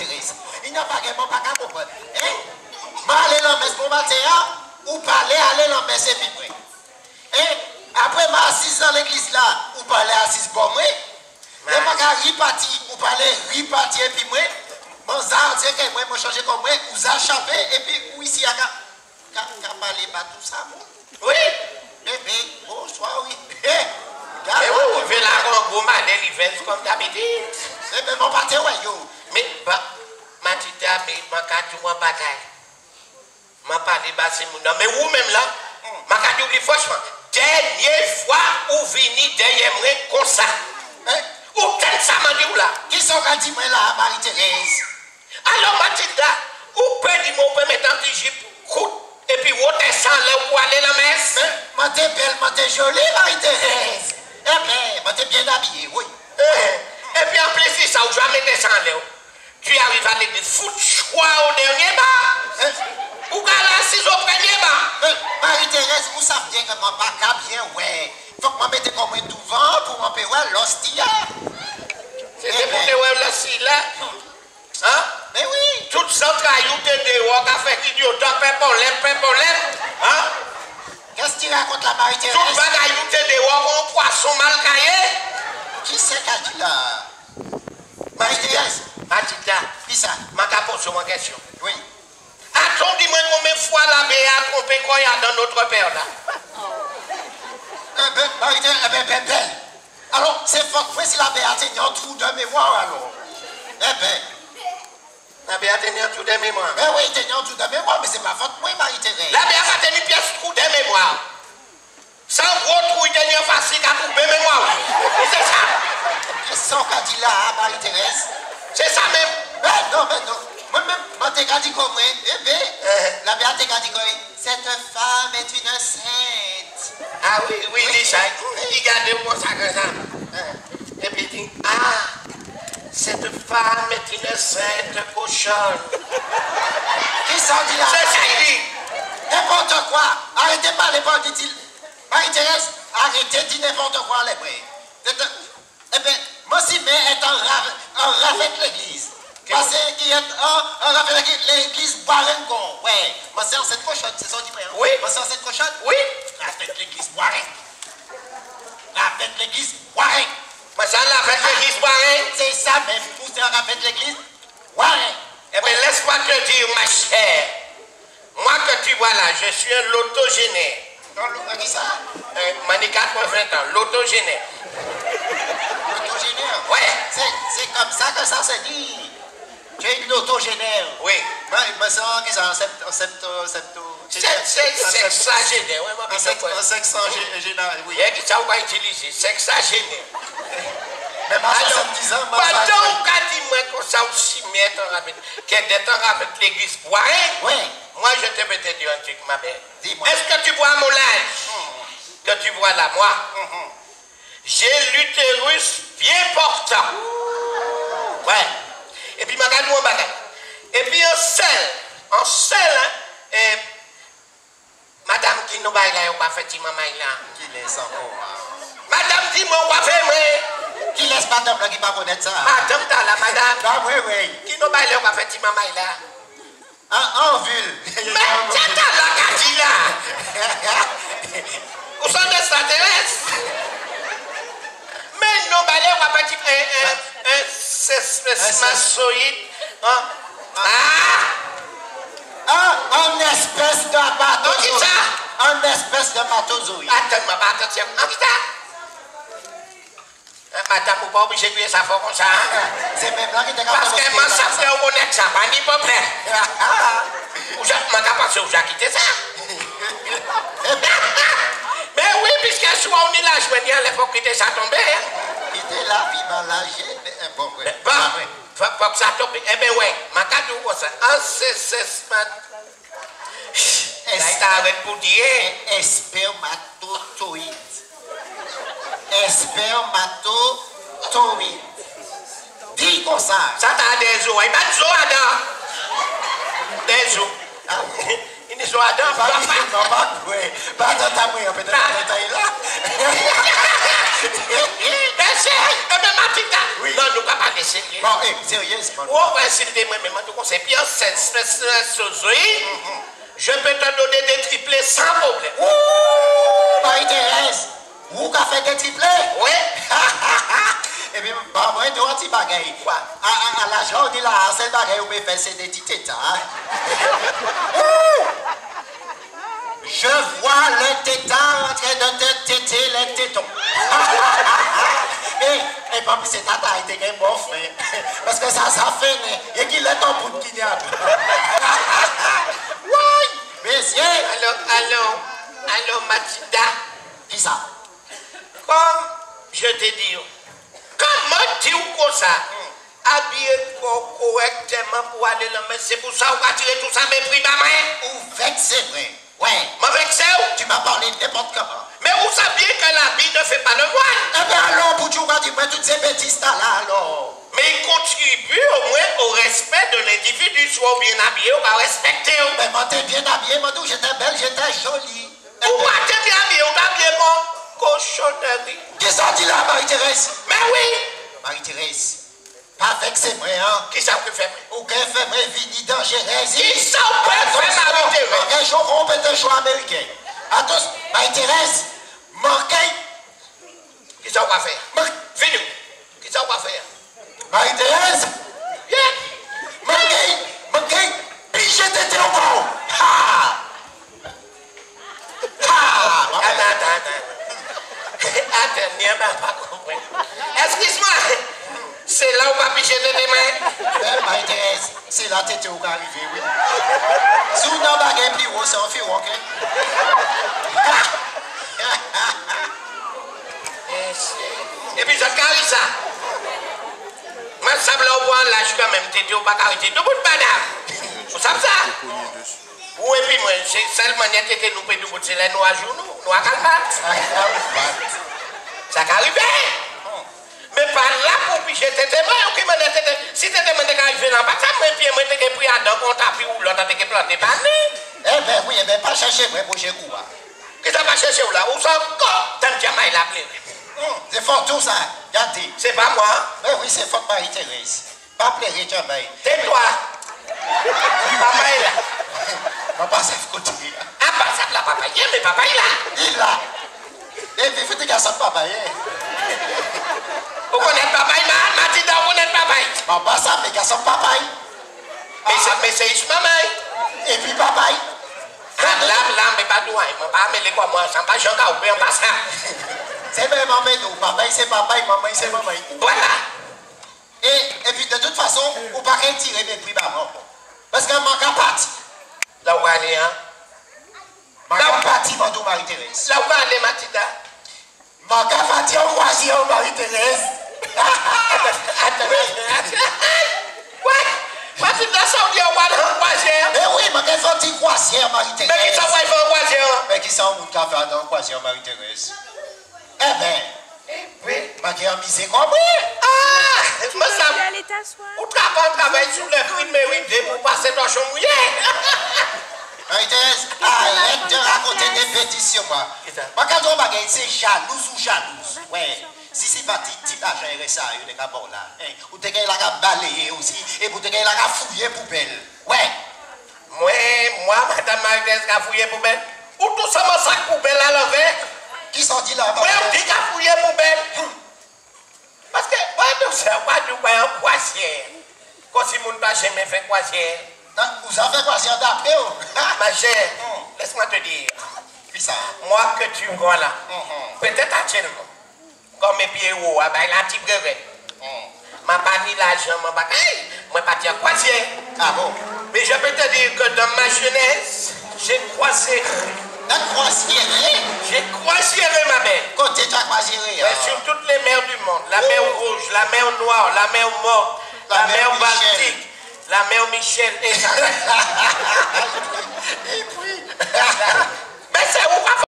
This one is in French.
Marie-Thérèse. Il n'y a pas de mot pas qu'à comprendre. Je aller dans la messe pour matin, ou parler aller dans la messe et puis près. Après, je assise dans l'église là, ou parler assise pour moi. Je ne pas repartir, ou parler repartir et puis moi. Mon zard, c'est que moi, je change comme moi, ou ça chapé et puis ou ici, à parler pas tout ça. Oui, bébé, bonsoir, oui. Et vous pouvez la rencontrer à l'hiver comme d'habitude. Eh bien, mon pâté, oui, yo. Mais, Mathilda, mais je ne peux pas bataille. Je ne peux pas dépasser mon nom. Mais vous-même là, je ne peux pas oublier franchement. Dernière fois, vous venez derrière moi comme ça. Ou peut-être ça m'a dit là. Qui sont dit moi là, Marie-Thérèse? Alors, Mathilda, vous pouvez dire mon premier temps de jupe, coûte. Et puis, vous descendez là pour aller à la messe. Moi, t'es belle, moi, t'es jolie, Marie-Thérèse. Eh bien, moi, t'es bien habillée, oui. Et puis, en plus, ça, vous jamais descendez. Tu arrives à l'église, foutre-toi au dernier bas. Ou qu'à l'assise au premier bas. Marie-Thérèse, vous savez bien que mon bac a bien, ouais. Faut que moi mette comme un douvent pour m'en payer l'hostia. C'était pour te l'hostia là. Hein? Mais oui. Tout ça, caillou, t'es dehors, t'as fait idiot, t'as fait problème. Hein? Qu'est-ce qu'il raconte la Marie-Thérèse? Tout ça, caillou, t'es dehors, on poisson mal caillé. Qui c'est qu'a dit là? Marie-Thérèse? Mathilda. Qui ça? Ma capote sur ma question. Oui. Attends, dis-moi combien de fois la Béa a trompé quoi il y a dans notre père là? Marie-Thérèse, ben. Alors, c'est fort, si la Béa a un trou de mémoire alors. La Béa a tout de mémoire. Ben oui, il a tout de mémoire, mais c'est ma faute, oui, Marie-Thérèse. La Béa a tenu pièce trou de mémoire. Sans gros trou, il a tenu facile à trouver mémoire. C'est ça. Qu'est-ce qu'on a dit là, Marie-Thérèse? C'est ça même. Ben non. Moi-même, moi, t'es dit comme moi. Eh bien, la Béa t'es dit comme cette femme est une sainte. Ah oui, il dit ça. Il garde pour ça que ça. Et puis, il dit, cette femme est une sainte cochonne. Qui s'en dit là? C'est ça, il dit. N'importe quoi. Arrêtez pas les bons, dit-il. Marie-Thérèse, arrêtez de dire n'importe quoi, les bons. Eh bien, mon cimé est en ravette l'église. Parce qu'il est en ravette l'église Boirengon. Oui, mon cimé, c'est cochonne, c'est son dimanche. Oui, mon cimé, c'est cochonne. Oui, ravette l'église Boirengon. Ravette l'église Boirengon. Ça la fête l'église Boirengon. C'est ça même, vous êtes la fête l'église Boirengon. Eh bien, laisse-moi te dire, ma chère, moi que tu vois là, je suis un l'autogénaire. Qui ça? Manica, 20 ans, l'autogénaire. L'autogénaire? Ouais. C'est comme ça que ça se dit. Tu es l'autogénaire. Oui. Mais ça, qui ça? C'est sexagénaire. Un sexagénaire, oui. Et qui ça, on va utiliser? Sexagénaire. Même à 70 ans, ma femme. Pendant qu'on dit moi qu'on s'en s'y met en rabais, qu'elle est en rabais de l'église Boirengon. Oui. Moi, je te peux te dire un truc, ma belle. Dis-moi. Est-ce que tu vois mon linge que tu vois là, moi? J'ai l'utérus bien portant. Ouais. Et puis, ma gagne, mon bagage. Et puis, en sel, hein. Et, madame qui nous baille là, on va faire maman là. Qui laisse encore. Madame dit, moi, on va faire moi. Qui laisse madame là qui va connaître ça? Madame là, madame. Ah oui. Qui nous baille là, on va faire maman là. En ville. Mais c'est ta la gadi là. Où sont les extraterrestres? Mais nous baille on va faire un sesmasoïde. En espèce de batozoïde. En espèce de batozoïde. Attends, madame, vous pas obligé de faire ça fort comme ça. C'est même là qui te parce que moi, ça fait au honnête, ça pas ni problème. Vous m'avez pensé, vous avez quitté ça. Mais oui, puisque soit on est là, je me dis, il faut quitter ça tomber. Quitter la vie, dans la gêne. Bon, oui. Bon, faut que ça tombe. Eh bien, oui, ma carte, vous voyez ça. C'est avec pour dire. Espermatozoïde. Espermatozoïde. Dis comme ça. Ça t'a des os. Il m'a des os à dents. Des os. Il n'y a des os à dents. Pardon, t'as mouillé. Peut-être que t'as eu là. Merci. Eh bien, Mathilda. Oui. Non, nous, papa. pas de sérieux. Bon, sérieux, c'est pas de sérieux. Je peux te donner des triplés sans problème. Ouh, Marie-Thérèse, vous avez fait des triplés? Oui. Eh bien, bon, moi, je dois te bagaille. Quoi? À la journée, là, c'est bagaille, vous me faites, c'est des petits tétas. Je vois le tétan en train de te téter les tétons. Et pas plus, c'est ta taille, t'es un bon frère. Parce que ça fait, et qu'il est ton bout de guignable. Oui, messieurs. Allô, Mathilda. Qui ça? Comme je te dis, comment tu comme ça? Habillé correctement pour aller le mettre, c'est pour ça qu'on va tirer tout ça, mes prix, ma main. Ou vexé, vrai. Ouais. Ma vexé, tu m'as parlé n'importe comment. Mais vous saviez que l'habit ne fait pas le moine. Eh bien alors, Boudjou, tu vois toutes ces bêtises là alors. Mais il contribue au moins au respect de l'individu, soit bien habillé ou pas respecté. Mais moi t'es bien habillé, moi tout, j'étais belle, j'étais jolie. Pourquoi t'es bien habillé ou t'as bien mon cochonnerie? Qui ça dit là, Marie-Thérèse? Mais oui! Marie-Thérèse, pas vexé moi, hein? Qui ça peut faire? Aucun fait moi, vini dangereuse. Qui ça peut faire, Marie-Thérèse? Un jour, on peut te jouer américain. Attention, Marie-Thérèse, manquez. Qu'est-ce qu'on va faire? Venez. Qu'est-ce qu'on va faire? Marie-Thérèse? Yeah. Manquez. Pichez tes théopons. Ha! Ha! Attends, n'y a pas compris. Excuse-moi. C'est là où va picher tes mains. Marie-Thérèse, c'est là que t'es où arrivé, oui. Si vous n'en baguez plus, vous s'en fait, ok? Et puis je carry ça. Moi, ça me l'a ouvert là, je suis quand même tété au bac à arrêter. Tout le monde, madame. Vous savez ça? Oui, et puis moi, c'est celle manière tété nous pédou, c'est les noirs journaux, noirs calmates. Ça carry bien. Mais par là, pour picher tété, moi, ok, moi, tété. Si tété m'a décarrivé là, pas ça, moi, puis moi, tété pris à deux, on t'a pris ou l'autre, tété planté par nous. Eh bien, oui, eh bien, pas chercher, moi, pour chez vous. Qu'est-ce que tu vas chercher là? Où ça? Tant que tu as mal appelé. C'est fort tout ça, regardez. C'est pas moi. Mais oui, c'est fort Marie-Thérèse. Pas plairer, tu as mal. Tais-toi. Papa est là. Papa, ça fait côté. Ah, pas ça, là, papa, il est, mais papa est là. Il est là. Et puis, il faut te garder ça, papa, il est. Vous connaissez papa, Mathilda, vous connaissez papa. Papa, ça, mais garçon, papa. Mais c'est juste maman. Et puis, papa. Là, mais pas douane, pas mêler quoi, moi, ça pas j'en ai pas ça. C'est même maman, papa, maman, c'est maman. Voilà. Et puis de toute façon, vous pas retirer mes prix maman. Parce qu'elle manque à partir. Là où aller, hein? Manque à partir, madou Marie-Thérèse. Là où aller, Mathilda? Manque à partir, on voici, on Marie-Thérèse. Quoi? Mathilda, ça on dit, on va aller en croisière. Mais oui, mais qu'elle fait une croisière, Marie-Thérèse. Mais qui s'en va faire en croisière? Mais qui s'en va faire en croisière, Marie-Thérèse? Eh bien, oui, ma qui a misé comme oui. Ah, je me sens. On travaille sous le fruit de mérité pour passer dans son mouillé. Marie-Thérèse, arrête de raconter des bêtises sur moi. Moi, quand on va gagner, c'est jalouse ou jalouse. Ouais. Si c'est pas petit l'argent et ça, il y a des gars là. Ou des gars là balayer aussi, et vous des gars là fouiller poubelle. Ouais. Moi, madame Marie-Thérèse, qui a fouillé poubelle. Ou tout ça, ma sac poubelle à l'envers. Qui sont dit là-bas? Ouais, on dit qu'à fouiller poubelle. Parce que, moi, nous sommes en croisière. Quand si mon pas jamais fait croisière. Vous avez fait croisière d'après, ou? Ma chère, laisse-moi te dire. Puis ça, moi que tu vois là, peut-être actuellement. Comme mes pieds hauts, il a un petit brevet. Je n'ai pas ni l'argent, je n'ai pas de croisière. Ah bon? Mais je peux te dire que dans ma jeunesse, j'ai croisé. J'ai croisé ma mère. Côté de la croisière. Sur toutes les mers du monde. La mer Rouge, la mer Noire, la mer Morte, la mer Baltique, la mer Michel. Et puis. Mais c'est où?